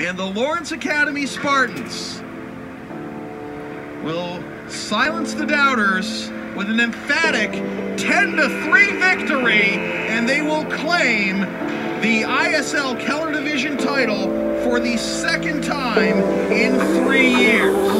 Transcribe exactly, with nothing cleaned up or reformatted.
And the Lawrence Academy Spartans will silence the doubters with an emphatic ten to three victory, and they will claim the I S L Keller Division title for the second time in three years.